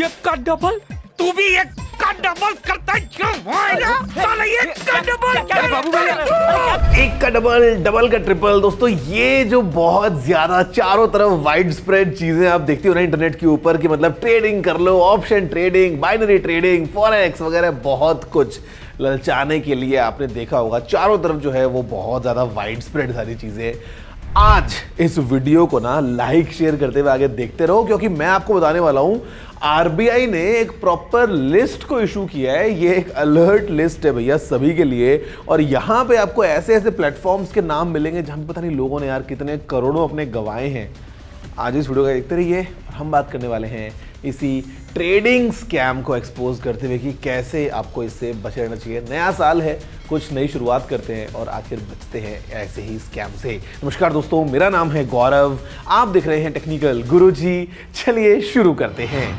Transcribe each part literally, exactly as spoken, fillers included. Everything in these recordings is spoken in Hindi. एक का डबल, तू भी एक का डबल करता क्यों? साला एक का डबल, एक का डबल, डबल का ट्रिपल। दोस्तों ये जो बहुत ज्यादा चारों तरफ वाइड स्प्रेड चीजें आप देखते हो ना इंटरनेट के ऊपर कि मतलब ट्रेडिंग कर लो, option trading, binary trading, forex वगैरह बहुत कुछ ललचाने के लिए आपने देखा होगा। चारों तरफ जो है वो बहुत ज्यादा वाइड स्प्रेड सारी चीजें। आज इस वीडियो को ना लाइक शेयर करते हुए आगे देखते रहो क्योंकि मैं आपको बताने वाला हूं आरबीआई ने एक प्रॉपर लिस्ट को इशू किया है। ये एक अलर्ट लिस्ट है भैया सभी के लिए और यहाँ पे आपको ऐसे ऐसे प्लेटफॉर्म्स के नाम मिलेंगे जहाँ पता नहीं लोगों ने यार कितने करोड़ों अपने गंवाए हैं। आज इस वीडियो का देखते रहिए। हम बात करने वाले हैं इसी ट्रेडिंग स्कैम को एक्सपोज करते हुए कि कैसे आपको इससे बचे रहना चाहिए। नया साल है, कुछ नई शुरुआत करते हैं और आखिर बचते हैं ऐसे ही स्कैम से। नमस्कार दोस्तों, मेरा नाम है गौरव, आप देख रहे हैं टेक्निकल गुरुजी। चलिए शुरू करते हैं।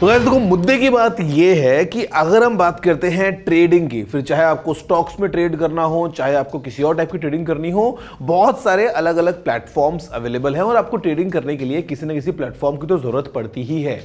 तो गाइस देखो, मुद्दे की बात यह है कि अगर हम बात करते हैं ट्रेडिंग की, फिर चाहे आपको स्टॉक्स में ट्रेड करना हो, चाहे आपको किसी और टाइप की ट्रेडिंग करनी हो, बहुत सारे अलग अलग प्लेटफॉर्म्स अवेलेबल हैं और आपको ट्रेडिंग करने के लिए किसी न किसी प्लेटफॉर्म की तो जरूरत पड़ती ही है।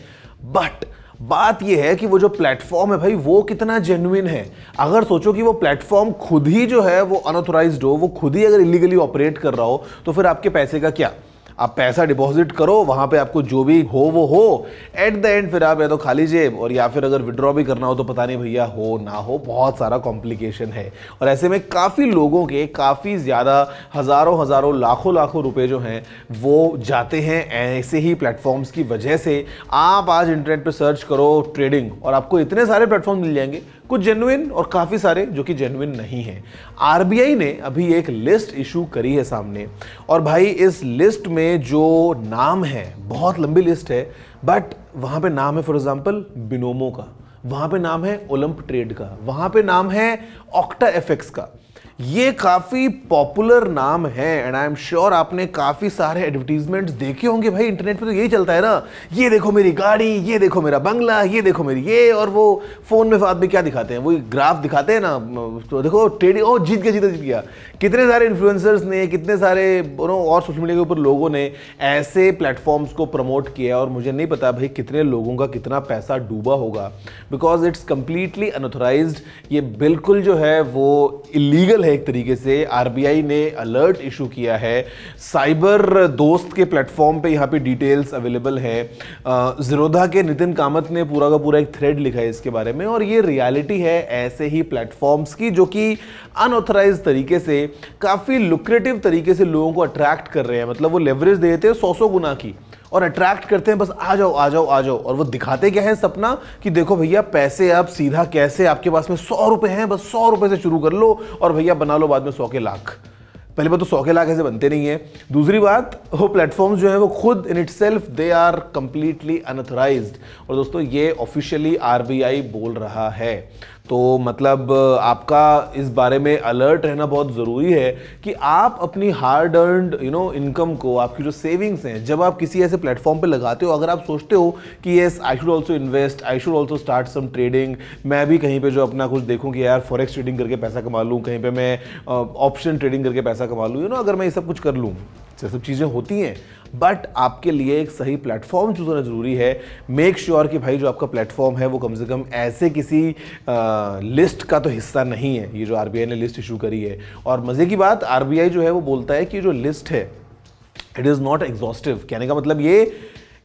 बट बात यह है कि वो जो प्लेटफॉर्म है भाई वो कितना जेन्युइन है। अगर सोचो कि वो प्लेटफॉर्म खुद ही जो है वो अनऑथोराइज्ड हो, वो खुद ही अगर इलीगली ऑपरेट कर रहा हो तो फिर आपके पैसे का क्या? आप पैसा डिपॉजिट करो वहाँ पे, आपको जो भी हो वो हो। एट द एंड फिर आप या तो खाली जेब और या फिर अगर विड्रॉ भी करना हो तो पता नहीं भैया हो ना हो, बहुत सारा कॉम्प्लिकेशन है। और ऐसे में काफ़ी लोगों के काफ़ी ज़्यादा हज़ारों हज़ारों लाखों लाखों रुपए जो हैं वो जाते हैं ऐसे ही प्लेटफॉर्म्स की वजह से। आप आज इंटरनेट पर सर्च करो ट्रेडिंग और आपको इतने सारे प्लेटफॉर्म मिल जाएंगे, कुछ जेन्युइन और काफ़ी सारे जो कि जेन्युइन नहीं हैं। आरबीआई ने अभी एक लिस्ट इशू करी है सामने और भाई इस लिस्ट में जो नाम है, बहुत लंबी लिस्ट है, बट वहाँ पे नाम है फॉर एग्जांपल बिनोमो का, वहाँ पे नाम है ओलंप ट्रेड का, वहाँ पे नाम है ऑक्टा एफएक्स का। ये काफ़ी पॉपुलर नाम है एंड आई एम श्योर आपने काफ़ी सारे एडवर्टीजमेंट्स देखे होंगे। भाई इंटरनेट पे तो यही चलता है ना, ये देखो मेरी गाड़ी, ये देखो मेरा बंगला, ये देखो मेरी ये, और वो फ़ोन में बाद में क्या दिखाते हैं, वो ग्राफ दिखाते हैं ना, तो देखो ट्रेडिंग ओ जीत गया जीत जीत गया। कितने सारे इन्फ्लुएंसर्स ने, कितने सारे और सोशल मीडिया के ऊपर लोगों ने ऐसे प्लेटफॉर्म्स को प्रमोट किया और मुझे नहीं पता भाई कितने लोगों का कितना पैसा डूबा होगा बिकॉज इट्स कम्प्लीटली अनऑथोराइज्ड। ये बिल्कुल जो है वो इलीगल है एक तरीके से। आरबीआई ने अलर्ट इशू किया है। साइबर दोस्त के प्लेटफॉर्म पे यहाँ पे डिटेल्स अवेलेबल है। ज़ीरोधा के नितिन कामत ने पूरा का पूरा एक थ्रेड लिखा है इसके बारे में और ये रियलिटी है ऐसे ही प्लेटफॉर्म्स की जो कि अनऑथराइज्ड तरीके से काफ़ी लुक्रेटिव तरीके से लोगों को अट्रैक्ट कर रहे हैं। मतलब वो लेवरेज देते हैं सौ सौ गुना की और अट्रैक्ट करते हैं, बस आ जाओ आ जाओ आ जाओ। और वो दिखाते क्या है सपना कि देखो भैया पैसे आप सीधा कैसे, आपके पास में सौ रुपये हैं, बस सौ रुपये से शुरू कर लो और भैया बना लो बाद में सौ के लाख। पहली बात तो सौ के लाख ऐसे बनते नहीं है। दूसरी बात, वो प्लेटफॉर्म्स जो है वो खुद in itself they are completely unauthorized. और दोस्तों ये ऑफिशियली आरबीआई बोल रहा है, तो मतलब आपका इस बारे में अलर्ट रहना बहुत ज़रूरी है कि आप अपनी hard earned you know income को, आपकी जो सेविंग्स हैं, जब आप किसी ऐसे प्लेटफॉर्म पे लगाते हो, अगर आप सोचते हो कि yes I should also invest, I should also start some trading, मैं भी कहीं पे जो अपना कुछ देखूं कि यार फॉरेक्स ट्रेडिंग करके पैसा कमा लूँ, कहीं पर मैं ऑप्शन ट्रेडिंग करके पैसा कमा लूँ, यू नो अगर मैं ये सब कुछ कर लूँ, ये सब चीज़ें होती हैं। बट आपके लिए एक सही प्लेटफॉर्म चूज होना ज़रूरी है। मेक श्योर कि भाई जो आपका प्लेटफॉर्म है वो कम से कम ऐसे किसी आ, लिस्ट का तो हिस्सा नहीं है, ये जो आरबीआई ने लिस्ट इशू करी है। और मज़े की बात, आरबीआई जो है वो बोलता है कि जो लिस्ट है इट इज़ नॉट एग्जॉस्टिव। कहने का मतलब ये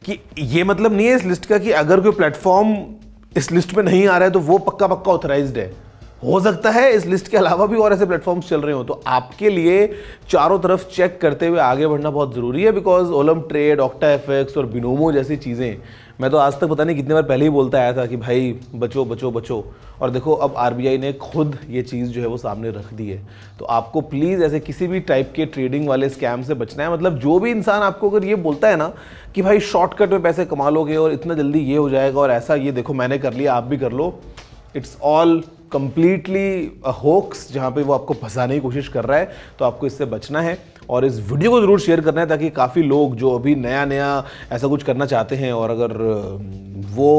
कि ये मतलब नहीं है इस लिस्ट का कि अगर कोई प्लेटफॉर्म इस लिस्ट में नहीं आ रहा है तो वो पक्का पक्का ऑथराइज्ड है। हो सकता है इस लिस्ट के अलावा भी और ऐसे प्लेटफॉर्म्स चल रहे हो, तो आपके लिए चारों तरफ चेक करते हुए आगे बढ़ना बहुत ज़रूरी है because Olymp Trade, Octa FX और बिनोमो जैसी चीज़ें, मैं तो आज तक पता नहीं कितने बार पहले ही बोलता आया था कि भाई बचो बचो बचो, और देखो अब आरबीआई ने खुद ये चीज़ जो है वो सामने रख दी है। तो आपको प्लीज़ ऐसे किसी भी टाइप के ट्रेडिंग वाले स्कैम से बचना है। मतलब जो भी इंसान आपको अगर ये बोलता है ना कि भाई शॉर्टकट में पैसे कमा लोगे और इतना जल्दी ये हो जाएगा और ऐसा, ये देखो मैंने कर लिया आप भी कर लो, it's all completely a hoax जहाँ पे वो आपको फंसाने की कोशिश कर रहा है। तो आपको इससे बचना है और इस वीडियो को ज़रूर शेयर करना है ताकि काफ़ी लोग जो अभी नया नया ऐसा कुछ करना चाहते हैं और अगर वो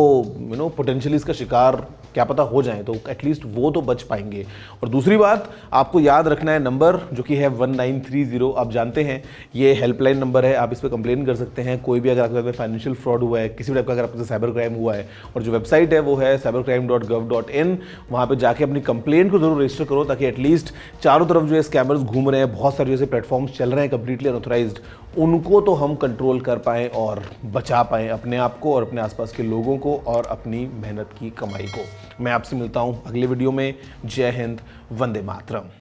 यू नो पोटेंशियली इसका शिकार क्या पता हो जाए, तो एटलीस्ट वो तो बच पाएंगे। और दूसरी बात आपको याद रखना है नंबर जो कि है वन नाइन थ्री ज़ीरो। आप जानते हैं ये हेल्पलाइन नंबर है, आप इस पर कंप्लेन कर सकते हैं। कोई भी अगर आपके साथ फाइनेंशियल फ्रॉड हुआ है, किसी भी टाइप का अगर आपके साथ साइबर क्राइम हुआ है, और जो वेबसाइट है वो है cyber crime dot gov dot in, वहाँ पर जाके अपनी कंप्लेन को जरूर रजिस्टर करो, ताकि एटलीस्ट चारों तरफ जो है स्कैमर्स घूम रहे हैं, बहुत सारे जैसे प्लेटफॉर्म्स चल रहे हैं कंप्लीटली अनऑथराइज्ड, उनको तो हम कंट्रोल कर पाएँ और बचा पाएँ अपने आप को और अपने आसपास के लोगों को और अपनी मेहनत की कमाई को। मैं आपसे मिलता हूँ अगले वीडियो में। जय हिंद, वंदे मातरम।